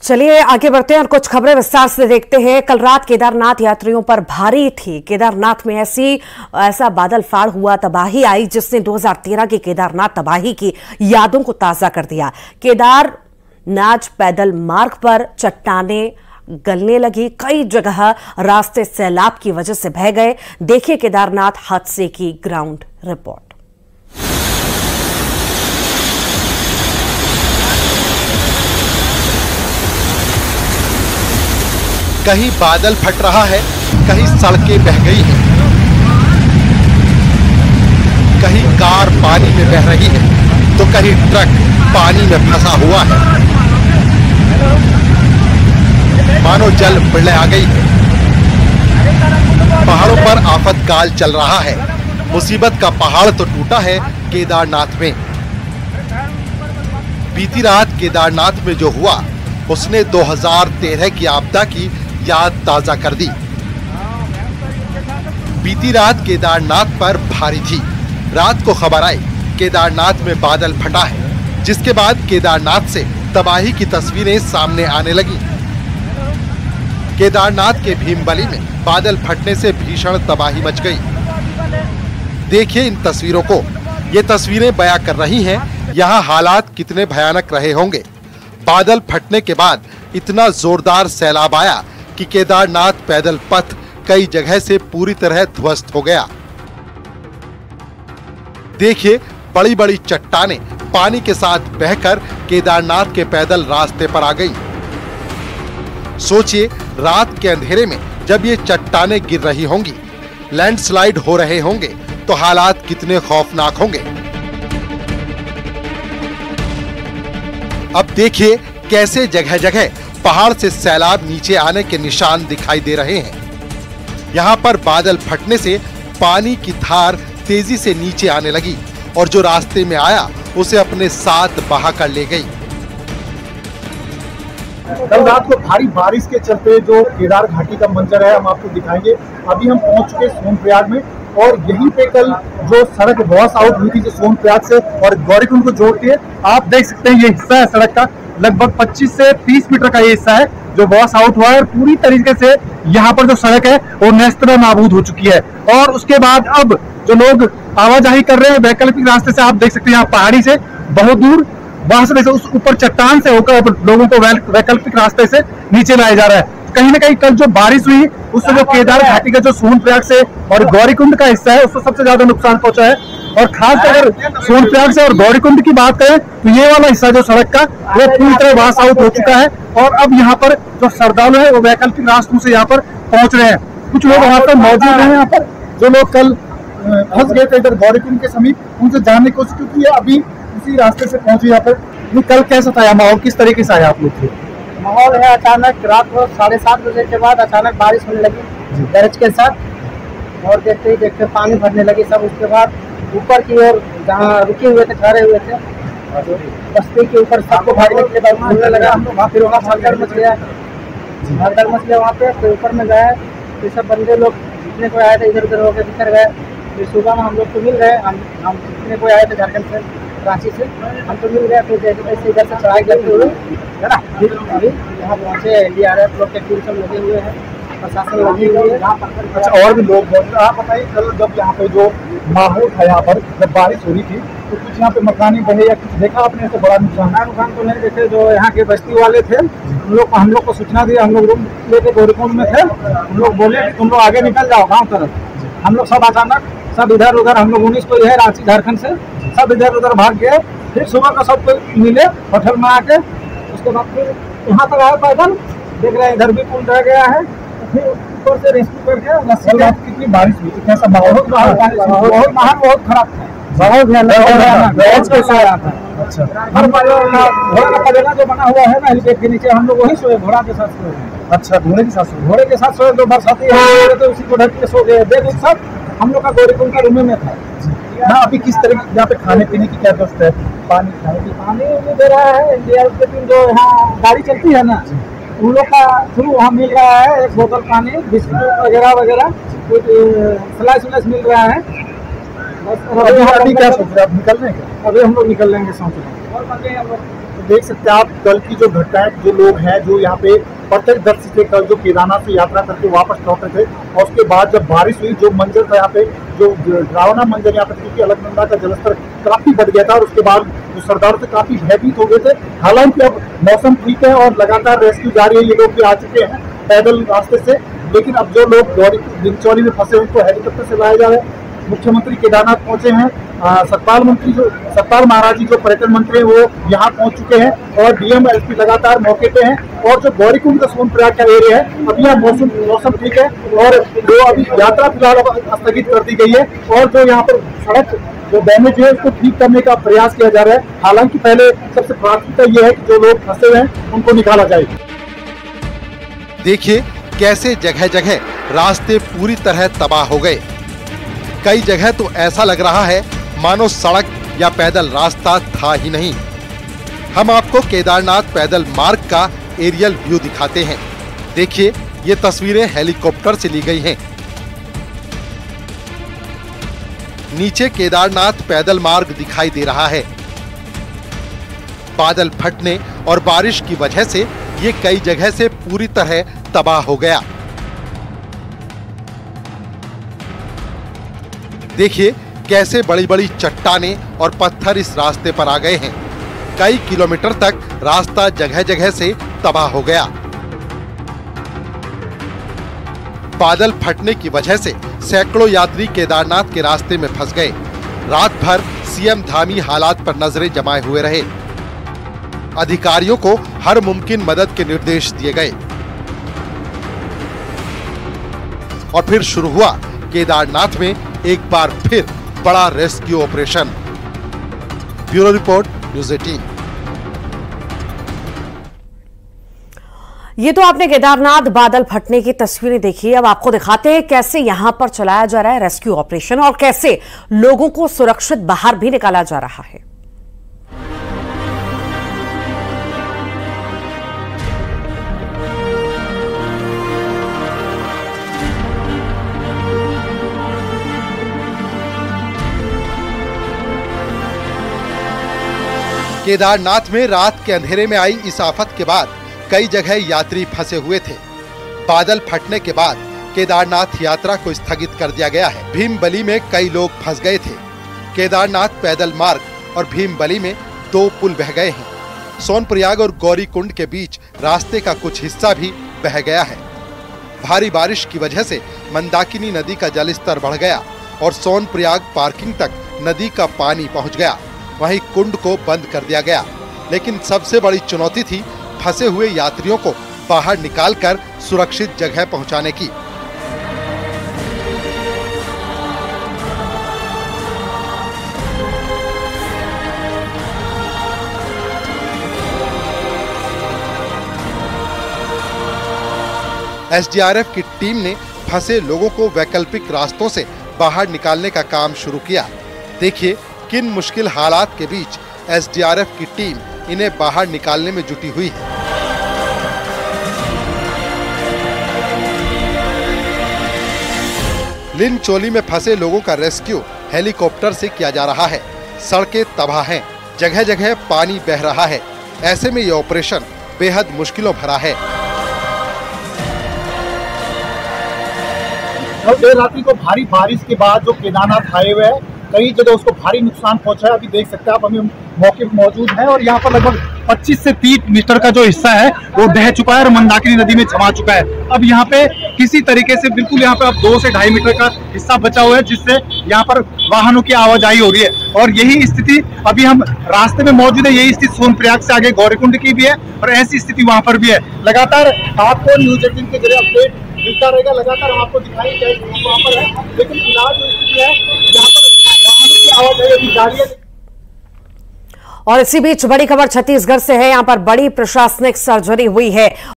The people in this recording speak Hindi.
चलिए आगे बढ़ते हैं और कुछ खबरें विस्तार से देखते हैं। कल रात केदारनाथ यात्रियों पर भारी थी। केदारनाथ में ऐसा बादल फाड़ हुआ तबाही आई जिसने 2013 की केदारनाथ तबाही की यादों को ताजा कर दिया। केदारनाथ पैदल मार्ग पर चट्टानें गलने लगी, कई जगह रास्ते सैलाब की वजह से बह गए। देखिए केदारनाथ हादसे की ग्राउंड रिपोर्ट। कहीं बादल फट रहा है, कहीं सड़कें बह गई हैं, कहीं कार पानी में बह रही है तो कहीं ट्रक पानी में फंसा हुआ है। मानो जल प्रलय आ गई है। पहाड़ों पर आफतकाल चल रहा है। मुसीबत का पहाड़ तो टूटा है केदारनाथ में। बीती रात केदारनाथ में जो हुआ उसने 2013 की आपदा की याद ताजा कर दी। बीती रात केदारनाथ पर भारी थी। रात को खबर आई केदारनाथ में बादल फटा है, जिसके बाद केदारनाथ से तबाही की तस्वीरें सामने आने लगी। केदारनाथ के भीमबली में बादल फटने से भीषण तबाही मच गई। देखिए इन तस्वीरों को। ये तस्वीरें बयां कर रही हैं यहाँ हालात कितने भयानक रहे होंगे। बादल फटने के बाद इतना जोरदार सैलाब आया कि केदारनाथ पैदल पथ कई जगह से पूरी तरह ध्वस्त हो गया। देखिए बड़ी बड़ी चट्टानें पानी के साथ बहकर केदारनाथ के पैदल रास्ते पर आ गई। सोचिए रात के अंधेरे में जब ये चट्टानें गिर रही होंगी, लैंडस्लाइड हो रहे होंगे तो हालात कितने खौफनाक होंगे। अब देखिए कैसे जगह जगह पहाड़ से सैलाब नीचे आने के निशान दिखाई दे रहे हैं। यहाँ पर बादल फटने से पानी की धार तेजी से नीचे आने लगी और जो रास्ते में आया उसे अपने साथ बहा कर ले गई। कल रात को भारी बारिश के चलते जो केदार घाटी का मंजर है हम आपको दिखाएंगे। अभी हम पहुँच चुके सोनप्रयाग में और यहीं पे कल जो सड़क वॉश आउट हुई थी जो सोनप्रयाग से और गौरीकुंड को जोड़ती है, आप देख सकते हैं ये हिस्सा है सड़क का, लगभग 25 से 30 मीटर का ये हिस्सा है जो वॉश आउट हुआ है और पूरी तरीके से यहाँ पर जो सड़क है वो नेस्तनाबूद हो चुकी है। और उसके बाद अब जो लोग आवाजाही कर रहे हैं वैकल्पिक रास्ते से, आप देख सकते हैं यहाँ पहाड़ी से बहुत दूर वहां से उस ऊपर चट्टान से होकर लोगों को वैकल्पिक रास्ते से नीचे लाया जा रहा है। कहीं ना कहीं कल जो बारिश हुई उससे जो केदार घाटी का जो सोनप्रयाग से और गौरीकुंड का हिस्सा है उसको सबसे ज्यादा नुकसान पहुंचा है। और खास अगर सोनप्रयाग से और गौरीकुंड की बात करें तो ये वाला हिस्सा जो सड़क का वो पूरी तरह वॉश आउट हो चुका है और अब यहाँ पर जो श्रद्धालु है वो वैकल्पिक रास्तों से यहाँ पर पहुंच रहे हैं। कुछ लोग वहाँ पर मौजूद रहे हैं। यहाँ पर जो लोग कल फंस गए थे इधर गौरीकुंड के समीप, उनसे जानने की कोशिश की अभी उसी रास्ते से पहुंचे। यहाँ पर कल कैसा था माहौल, किस तरीके से आया आप लोग? माहौल है अचानक रात को 7:30 बजे के बाद अचानक बारिश होने लगी गरज के साथ और देखते ही देखते पानी भरने लगी सब। उसके बाद ऊपर की ओर जहाँ रुके हुए थे, ठहरे हुए थे बस्ती के ऊपर, सबको भारी लगने के बाद घूमने लगा। फिर वहाँ भगदड़ मच गया, भगदड़ मच गया वहाँ पे। तो ऊपर में गए तो सब बंदे लोग जितने को आए थे इधर उधर होकर भीतर गए। फिर सुबह में हम लोग को मिल गए। हम जितने को आए थे झारखंड से, रांची से, हम तो मिल गए। फिर जैसे इधर से चढ़ाई करते हुए है ना, अभी यहाँ पहुँचे। एसडीआरएफ लोग के टीम सब लगे हुए हैं, प्रशासन लगे हुए हैं। अच्छा, और भी लोग बहुत। आप बताइए कल जब यहाँ पे जो माहौल था, यहाँ पर जब बारिश हो रही थी तो कुछ यहाँ पे मकान बने या कुछ देखा आपने? ऐसे बड़ा नुकसान नुकसान तो नहीं देखे। जो यहाँ के बस्ती वाले थे हम लोग को सूचना दी। हम लोग रूम लेके गौरीकुंड में थे, हम लोग बोले कि तुम लोग आगे निकल जाओ गाँव तरफ। हम लोग सब अचानक सब इधर उधर, हम लोग 19 को है रांची झारखंड से, सब इधर उधर भाग गए। फिर सुबह का सब कोई मिले होटल में आके, उसके बाद फिर यहाँ तक आए पैदल। देख रहे हैं इधर भी पुल रह गया है। फिर ऊपर से रेस्क्यू करके रात कितनी बारिश हुई थी, कैसा माहौल? बहुत खराब था, बहुत भयानक। अच्छा, घोड़ा का पलेना जो बना हुआ है ना हेलीपैड के नीचे, हम लोग वही सोए, घोड़ा के साथ सोए। अच्छा, घोड़े के साथ सोए। जो बरसाती है उसी को ढक के सो गए। देख सब हम लोग का गौरीकुंड का रूम में था ना। अभी किस तरह की यहाँ पे खाने पीने की क्या व्यवस्था है? पानी दे रहा है एसडीआरएफ की टीम। जो यहाँ गाड़ी चलती है ना उन लोग का थ्रू वहाँ मिल रहा है। एक बोतल पानी, बिस्कुट वगैरह कुछ स्लाइस मिल रहा है। बस अभी क्या सोच रहे हैं, आप निकल लेंगे? अभी हम लोग निकल लेंगे, सोच रहे हैं। देख सकते हैं आप कल की जो घटना है, जो लोग हैं जो यहाँ पे प्रत्यक्ष दर्शी थे कल, जो केदारनाथ से यात्रा करके वापस लौटे थे और उसके बाद जब बारिश हुई, जो मंजर था यहाँ पे, जो डरावना मंजर यहाँ पे थी, अलकनंदा का जलस्तर काफी बढ़ गया था और उसके बाद जो सरदार थे काफी भयभीत हो गए थे। हालांकि अब मौसम ठीक है और लगातार रेस्क्यू जारी है, ये लोग भी आ चुके हैं पैदल रास्ते से, लेकिन अब जो लोग गौरीकुंड में फंसे हैं उनको हेलीकॉप्टर से लाया जा रहा है। मुख्यमंत्री केदारनाथ पहुंचे हैं, सतपाल महाराज जी जो पर्यटन मंत्री हैं वो यहाँ पहुंच चुके हैं और डीएम एसपी लगातार मौके पे हैं। और जो गौरीकुंड का सोनप्रयाग का एरिया है, अभी यहाँ मौसम ठीक है और जो अभी यात्रा फिलहाल स्थगित कर दी गई है और जो यहाँ पर सड़क जो डैमेज है उसको ठीक करने का प्रयास किया जा रहा है। हालांकि पहले सबसे प्राथमिकता ये है कि जो लोग फंसे हुए हैं उनको निकाला जाए। देखिए कैसे जगह जगह रास्ते पूरी तरह तबाह हो गए, कई जगह तो ऐसा लग रहा है मानो सड़क या पैदल रास्ता था ही नहीं। हम आपको केदारनाथ पैदल मार्ग का एरियल व्यू दिखाते हैं। देखिए ये तस्वीरें हेलीकॉप्टर से ली गई हैं। नीचे केदारनाथ पैदल मार्ग दिखाई दे रहा है। बादल फटने और बारिश की वजह से ये कई जगह से पूरी तरह तबाह हो गया। देखिए कैसे बड़ी बड़ी चट्टानें और पत्थर इस रास्ते पर आ गए हैं। कई किलोमीटर तक रास्ता जगह जगह से तबाह हो गया। बादल फटने की वजह से सैकड़ों यात्री केदारनाथ के रास्ते में फंस गए। रात भर सीएम धामी हालात पर नजरें जमाए हुए रहे। अधिकारियों को हर मुमकिन मदद के निर्देश दिए गए और फिर शुरू हुआ केदारनाथ में एक बार फिर बड़ा rescue operation. Bureau report, news eighteen. ये तो आपने केदारनाथ बादल फटने की तस्वीरें देखी। अब आपको दिखाते हैं कैसे यहां पर चलाया जा रहा है रेस्क्यू ऑपरेशन और कैसे लोगों को सुरक्षित बाहर भी निकाला जा रहा है। केदारनाथ में रात के अंधेरे में आई इस आफत के बाद कई जगह यात्री फंसे हुए थे। बादल फटने के बाद केदारनाथ यात्रा को स्थगित कर दिया गया है। भीमबली में कई लोग फंस गए थे। केदारनाथ पैदल मार्ग और भीमबली में 2 पुल बह गए हैं। सोनप्रयाग और गौरीकुंड के बीच रास्ते का कुछ हिस्सा भी बह गया है। भारी बारिश की वजह से मंदाकिनी नदी का जलस्तर बढ़ गया और सोनप्रयाग पार्किंग तक नदी का पानी पहुँच गया। वहीं कुंड को बंद कर दिया गया, लेकिन सबसे बड़ी चुनौती थी फंसे हुए यात्रियों को बाहर निकालकर सुरक्षित जगह पहुंचाने की। एसडीआरएफ की टीम ने फंसे लोगों को वैकल्पिक रास्तों से बाहर निकालने का काम शुरू किया। देखिए किन मुश्किल हालात के बीच एसडीआरएफ की टीम इन्हें बाहर निकालने में जुटी हुई है। लिन चोली में फंसे लोगों का रेस्क्यू हेलीकॉप्टर से किया जा रहा है। सड़कें तबाह हैं, जगह जगह पानी बह रहा है। ऐसे में ये ऑपरेशन बेहद मुश्किलों भरा है। देर रात्रि को भारी बारिश के बाद जो केदारनाथ हाईवे है कई जगह उसको भारी नुकसान पहुंचा है। अभी देख सकते हैं आप, हमें मौके पर मौजूद हैं और यहाँ पर लगभग 25 से 30 मीटर का जो हिस्सा है वो बह चुका है और मंदाकिनी नदी में समा चुका है। अब यहाँ पे किसी तरीके से बिल्कुल यहाँ पे अब 2 से 2.5 मीटर का हिस्सा बचा हुआ है जिससे यहाँ पर वाहनों की आवाजाही हो रही है। और यही स्थिति अभी हम रास्ते में मौजूद है, यही स्थिति सोनप्रयाग से आगे गौरीकुंड की भी है और ऐसी स्थिति वहाँ पर भी है। लगातार आपको न्यूज़18 के जरिए अपडेट मिलता रहेगा, लगातार आपको दिखाई जाएगी वहाँ पर है। लेकिन फिलहाल जो स्थिति है यहाँ पर और इसी बीच बड़ी खबर छत्तीसगढ़ से है। यहां पर बड़ी प्रशासनिक सर्जरी हुई है।